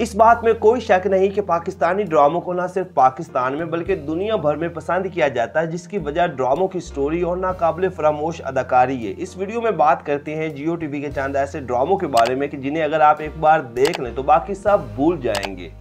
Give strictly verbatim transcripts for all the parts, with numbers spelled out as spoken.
इस बात में कोई शक नहीं कि पाकिस्तानी ड्रामों को ना सिर्फ पाकिस्तान में बल्कि दुनिया भर में पसंद किया जाता है, जिसकी वजह ड्रामों की स्टोरी और नाकाबिले फरामोश अदाकारी है। इस वीडियो में बात करते हैं जियो टीवी के चंद ऐसे ड्रामों के बारे में कि जिन्हें अगर आप एक बार देख लें तो बाकी सब भूल जाएंगे।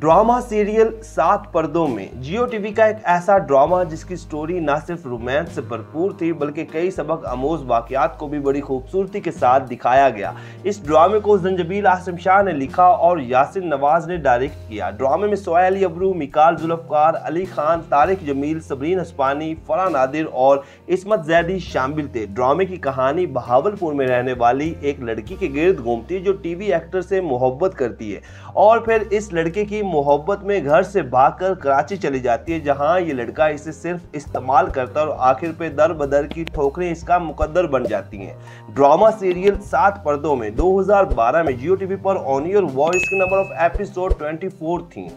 ड्रामा सीरियल सात पर्दों में जियो टीवी का एक ऐसा ड्रामा जिसकी स्टोरी ना सिर्फ रोमांस से भरपूर थी बल्कि कई सबक आमोज वाकयात को भी बड़ी खूबसूरती के साथ दिखाया गया। इस ड्रामे को जंजबील आसम शाह ने लिखा और यासिन नवाज ने डायरेक्ट किया। ड्रामे में सोयाली अब्रू, मिकाल जुल्फकार, अली खान, तारिक जमील, सबरीन हस्पानी, फरा नादिर और इसमत जैदी शामिल थे। ड्रामे की कहानी बहावलपुर में रहने वाली एक लड़की के गिर्द घूमती है जो टी वी एक्टर से मोहब्बत करती है और फिर इस लड़के की मोहब्बत में घर से भागकर कराची चली जाती है, जहां ये लड़का इसे सिर्फ इस्तेमाल करता है और आखिर पे दर बदर की ठोकरें इसका मुकद्दर बन जाती हैं। ड्रामा सीरियल सात पर्दों में दो हज़ार बारह में जियो टीवी पर ऑन योर वॉइस के नंबर ऑफ एपिसोड चौबीस थी।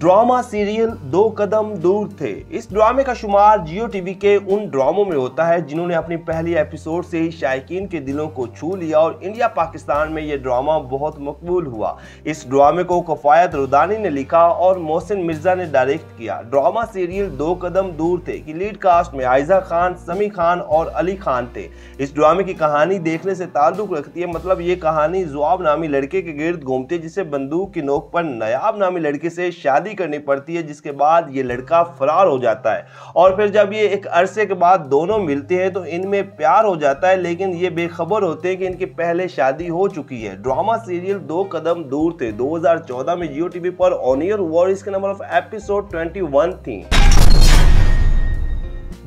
ड्रामा सीरियल दो कदम दूर थे। इस ड्रामे का शुमार जियो टीवी के उन ड्रामों में होता है जिन्होंने अपनी पहली एपिसोड से ही शायकीन के दिलों को छू लिया और इंडिया पाकिस्तान में यह ड्रामा बहुत मकबूल हुआ। इस ड्रामे को कफायत रुदानी ने लिखा और मोहसिन मिर्जा ने डायरेक्ट किया। ड्रामा सीरियल दो कदम दूर थे की लीड कास्ट में आयजा खान, समी खान और अली खान थे। इस ड्रामे की कहानी देखने से ताल्लुक़ रखती है, मतलब ये कहानी जुआब नामी लड़के के गिर्द घूमती है जिसे बंदूक की नोक पर नायाब नामी लड़के से शादी करनी पड़ती है, जिसके बाद ये लड़का फरार हो जाता है और फिर जब ये एक अरसे के बाद दोनों मिलते हैं तो इनमें प्यार हो जाता है, लेकिन ये बेखबर होते हैं कि इनकी पहले शादी हो चुकी है। ड्रामा सीरियल दो कदम दूर थे दो हज़ार चौदह में जियो टीवी पर ऑन एयर हुआ और इसके नंबर ऑफ एपिसोड इक्कीस थी।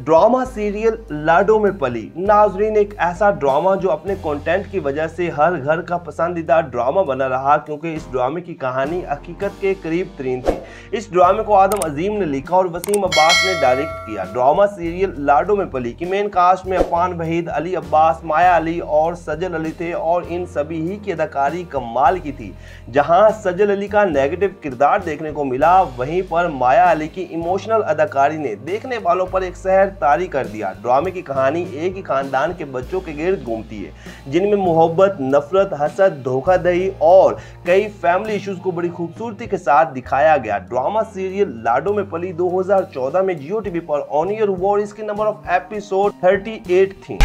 ड्रामा सीरियल लाडो में पली नाजरीन एक ऐसा ड्रामा जो अपने कंटेंट की वजह से हर घर का पसंदीदा ड्रामा बना रहा, क्योंकि इस ड्रामे की कहानी हकीकत के करीब तरीन थी। इस ड्रामे को आदम अजीम ने लिखा और वसीम अब्बास ने डायरेक्ट किया। ड्रामा सीरियल लाडो में पली की मेन कास्ट में अपुन वहीद, अली अब्बास, माया अली और सजल अली थे और इन सभी ही की अदाकारी कमाल की थी। जहाँ सजल अली का नेगेटिव किरदार देखने को मिला, वहीं पर माया अली की इमोशनल अदाकारी ने देखने वालों पर एक सहर तारी कर दिया। ड्रामे की कहानी एक ही खानदान के बच्चों के गिर्द घूमती है जिनमें मोहब्बत, नफरत, हसद, धोखाधड़ी और कई फैमिली इश्यूज को बड़ी खूबसूरती के साथ दिखाया गया। ड्रामा सीरियल लाडो में पली दो हज़ार चौदह में जियो टीवी पर ऑन एयर हुआ और इसके नंबर ऑफ एपिसोड अड़तीस थी।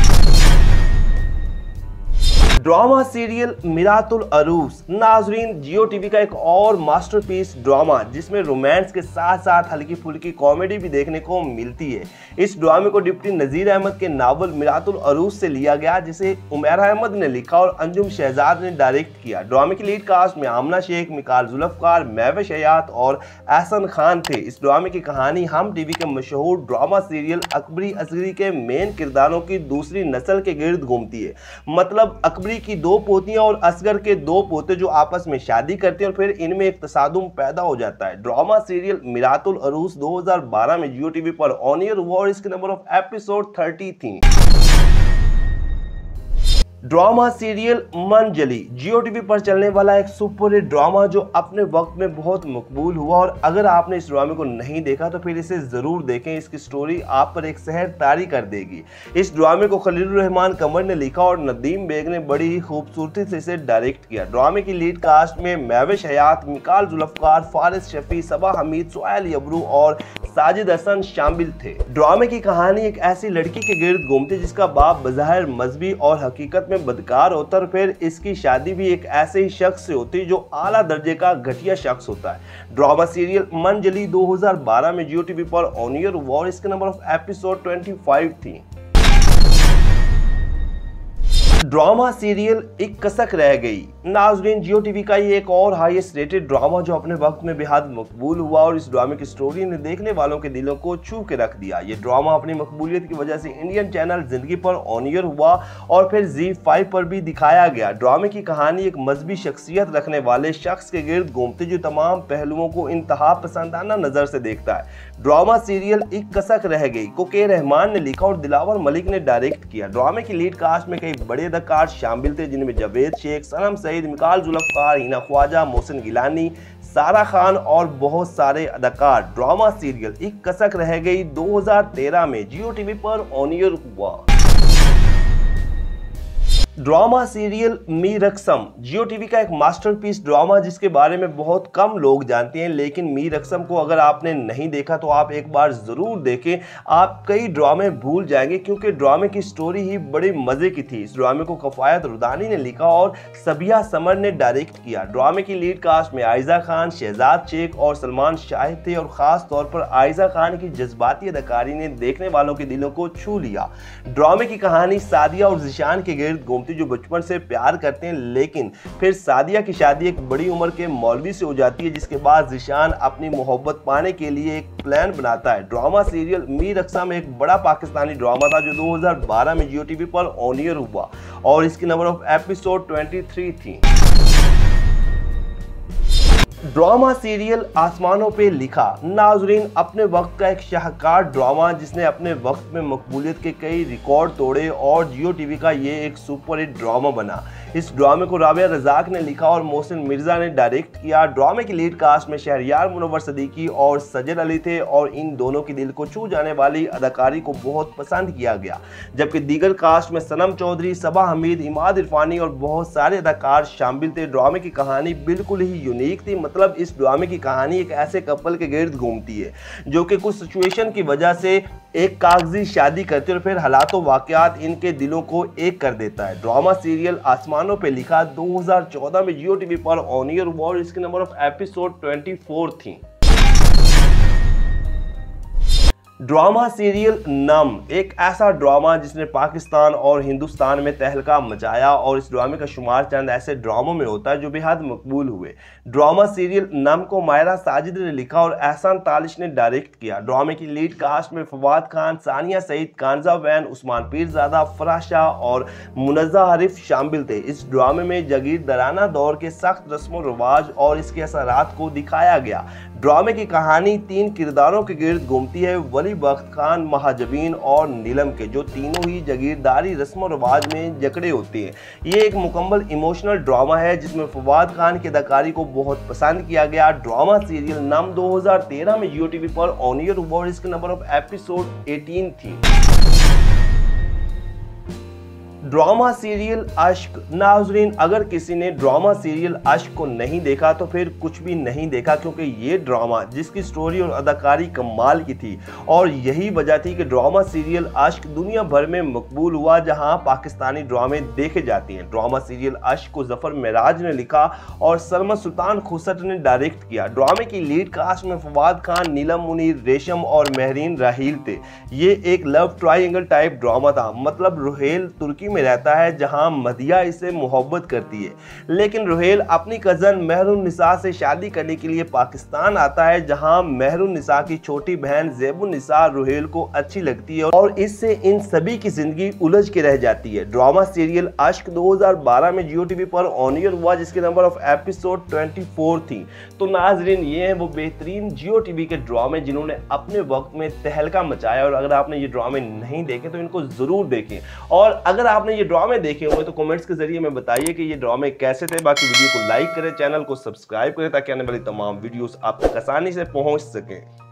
ड्रामा सीरियल मिरात-उल-अरूस नाजरीन जियो टीवी का एक और मास्टरपीस ड्रामा जिसमें रोमांस के साथ साथ हल्की फुल्की कॉमेडी भी देखने को मिलती है। इस ड्रामे को डिप्टी नज़ीर अहमद के नावल मिरात-उल-अरूस से लिया गया, जिसे उमेर अहमद ने लिखा और अंजुम शहजाद ने डायरेक्ट किया। ड्रामे की लीड कास्ट में आमना शेख, मिकाल जुल्फकार, महवेश हयात और अहसन खान थे। इस ड्रामे की कहानी हम टीवी के मशहूर ड्रामा सीरियल अकबरी असगरी के मेन किरदारों की दूसरी नस्ल के गिर्द घूमती है, मतलब अकबरी की दो पोतियां और असगर के दो पोते जो आपस में शादी करते हैं और फिर इनमें एक तसादुम पैदा हो जाता है। ड्रामा सीरियल मिरात-उल-अरूस दो हज़ार बारह में जियो टीवी पर ऑन एयर हुआ और इसके नंबर ऑफ एपिसोड तीस थी। ड्रामा सीरियल मंजली जियो टीवी पर चलने वाला एक सुपर हिट ड्रामा जो अपने वक्त में बहुत मकबूल हुआ और अगर आपने इस ड्रामे को नहीं देखा तो फिर इसे ज़रूर देखें। इसकी स्टोरी आप पर एक सहर तारी कर देगी। इस ड्रामे को खलील रहमान कमर ने लिखा और नदीम बेग ने बड़ी ही खूबसूरती से इसे डायरेक्ट किया। ड्रामे की लीड कास्ट में महवेश हयात, मिकाल जुल्फकार, फारिस शफी, सबा हमीद, सोयली अबरू और साजिद हसन शामिल थे। ड्रामे की कहानी एक ऐसी लड़की के गिर्द घूमती जिसका बाप बज़ाहिर मजहबी और हकीकत में बदकार होता है, फिर इसकी शादी भी एक ऐसे ही शख्स से होती है जो आला दर्जे का घटिया शख्स होता है। ड्रामा सीरियल मंजली दो हज़ार बारह में जियो टीवी पर ऑन एयर हुआ और इसके नंबर ऑफ एपिसोड पच्चीस थी। ड्रामा सीरियल एक कसक रह गई नाजरीन जियो टीवी का ये एक और हाईएस्ट रेटेड ड्रामा जो अपने वक्त में बेहद मकबूल हुआ और इस ड्रामे की स्टोरी ने देखने वालों के दिलों को छू के रख दिया। ये ड्रामा अपनी मकबूलियत की वजह से इंडियन चैनल जिंदगी पर ऑन ईयर हुआ और फिर जी फाइव पर भी दिखाया गया। ड्रामे की कहानी एक मजहबी शख्सियत रखने वाले शख्स के गिर्द घूमती जो तमाम पहलुओं को इंतहा पसंदाना नज़र से देखता है। ड्रामा सीरियल एक कसक रह गई को के रहमान ने लिखा और दिलावर मलिक ने डायरेक्ट किया। ड्रामे की लीड कास्ट में कई बड़े अदाकार शामिल थे जिनमें जावेद शेख, सनम सईद, मिकाल जुल्फकार, हिना ख्वाजा, मोहसिन गिलानी, सारा खान और बहुत सारे अदाकार। ड्रामा सीरियल एक कसक रह गई दो हज़ार तेरह में जियो टीवी पर ऑन एयर हुआ। Drama serial Mi Raqsam Geo TV का एक मास्टरपीस ड्रामा जिसके बारे में बहुत कम लोग जानते हैं, लेकिन मी रक्सम को अगर आपने नहीं देखा तो आप एक बार ज़रूर देखें। आप कई ड्रामे भूल जाएंगे क्योंकि ड्रामे की स्टोरी ही बड़े मज़े की थी। इस ड्रामे को कफायत रुदानी ने लिखा और सबिया समर ने डायरेक्ट किया। ड्रामे की लीड कास्ट में आयज़ा खान, शहजाद शेख और सलमान शाहिद थे और ख़ास तौर पर आयज़ा खान की जज्बाती अदाकारी ने देखने वालों के दिलों को छू लिया। ड्रामे की कहानी सादिया और जिशान के गिर्द घूमती जो बचपन से प्यार करते हैं, लेकिन फिर सादिया की शादी एक बड़ी उम्र के मौलवी से हो जाती है, जिसके बाद जिशान अपनी मोहब्बत पाने के लिए एक प्लान बनाता है। ड्रामा सीरियल मी रक्सम एक बड़ा पाकिस्तानी ड्रामा था जो दो हज़ार बारह में जियो टीवी पर ऑन एयर हुआ और इसकी नंबर ऑफ एपिसोड तेईस थी। ड्रामा सीरियल आसमानों पे लिखा नाजरीन अपने वक्त का एक शाहकार ड्रामा जिसने अपने वक्त में मकबूलियत के कई रिकॉर्ड तोड़े और जियो टीवी का ये एक सुपर हिट ड्रामा बना। इस ड्रामे को राबिया रज़ाक ने लिखा और मोहसिन मिर्जा ने डायरेक्ट किया। ड्रामे की लीड कास्ट में शहरयार मुनव्वर सदीकी और सजल अली थे और इन दोनों के दिल को छू जाने वाली अदाकारी को बहुत पसंद किया गया, जबकि दीगर कास्ट में सनम चौधरी, सबा हमीद, इमाद इरफानी और बहुत सारे अदाकार शामिल थे। ड्रामे की कहानी बिल्कुल ही यूनिक थी, मतलब इस ड्रामे की कहानी एक ऐसे कपल के गिर्द घूमती है जो कि कुछ सिचुएशन की वजह से एक कागजी शादी करते और फिर हालातों वाक़यात इनके दिलों को एक कर देता है। ड्रामा सीरियल आसमानों पे लिखा दो हज़ार चौदह में जियो टीवी पर ऑन एयर हुआ और इसके नंबर ऑफ एपिसोड चौबीस थी। ड्रामा सीरियल नम एक ऐसा ड्रामा जिसने पाकिस्तान और हिंदुस्तान में तहलका मचाया और इस ड्रामे का शुमार चंद ऐसे ड्रामों में होता है जो बेहद मकबूल हुए। ड्रामा सीरियल नम को मायरा साजिद ने लिखा और एहसान तालिश ने डायरेक्ट किया। ड्रामे की लीड कास्ट में फवाद खान, सानिया सईद, कानजा वैन, उस्मान पीरजादा, फराह शाह और मुनज़्ज़ा हरीफ शामिल थे। इस ड्रामे में जागीरदाराना दौर के सख्त रस्म व रिवाज और इसके असरात को दिखाया गया। ड्रामे की कहानी तीन किरदारों के गिर्द घूमती है, बख्त खान, महाजबीन और नीलम के, जो तीनों ही जागीरदारी रस्म और रवाज में जकड़े होते हैं। ये एक मुकम्मल इमोशनल ड्रामा है जिसमें फवाद खान की अदाकारी को बहुत पसंद किया गया। ड्रामा सीरियल नाम दो हज़ार तेरह में जियो टीवी पर ऑन ईयर हुआ और इसके नंबर ऑफ एपिसोड अठारह थी। ड्रामा सीरियल अश्क नाजरीन अगर किसी ने ड्रामा सीरियल अश्क को नहीं देखा तो फिर कुछ भी नहीं देखा, क्योंकि ये ड्रामा जिसकी स्टोरी और अदाकारी कमाल की थी और यही वजह थी कि ड्रामा सीरियल अश्क दुनिया भर में मकबूल हुआ जहां पाकिस्तानी ड्रामे देखे जाते हैं। ड्रामा सीरियल अश्क को जफ़र मेराज ने लिखा और सलमा सुल्तान खुसट ने डायरेक्ट किया। ड्रामे की लीड कास्ट में फवाद खान, नीलम मुनीर, रेशम और महरीन राहील थे। ये एक लव ट्राइंगल टाइप ड्रामा था, मतलब रुहेल तुर्की में रहता है जहां मदिया इसे मोहब्बत करती है, लेकिन रुहेल अपनी कज़न महरून निसा से शादी करने के लिए पाकिस्तान आता है, जहां महरून निसा की छोटी बहन ज़ेबुन निसा रुहेल को अच्छी लगती है और इससे इन सभी की जिंदगी उलझ के रह जाती है। ड्रामा सीरियल अश्क दो हज़ार बारह में जियो टीवी पर ऑन ईयर हुआ जिसके नंबर ऑफ एपिसोड चौबीस थी। तो नाजरीन ये हैं वो बेहतरीन जियो टीवी के ड्रामे जिन्होंने अपने वक्त में तहलका मचाया और अगर आपने ये ड्रामे नहीं देखे तो इनको जरूर देखें और अगर आप आपने ये ड्रामे देखे हुए तो कमेंट्स के जरिए हमें बताइए कि ये ड्रामे कैसे थे। बाकी वीडियो को लाइक करें, चैनल को सब्सक्राइब करें ताकि आने वाली तमाम वीडियोस आप तक आसानी से पहुंच सकें।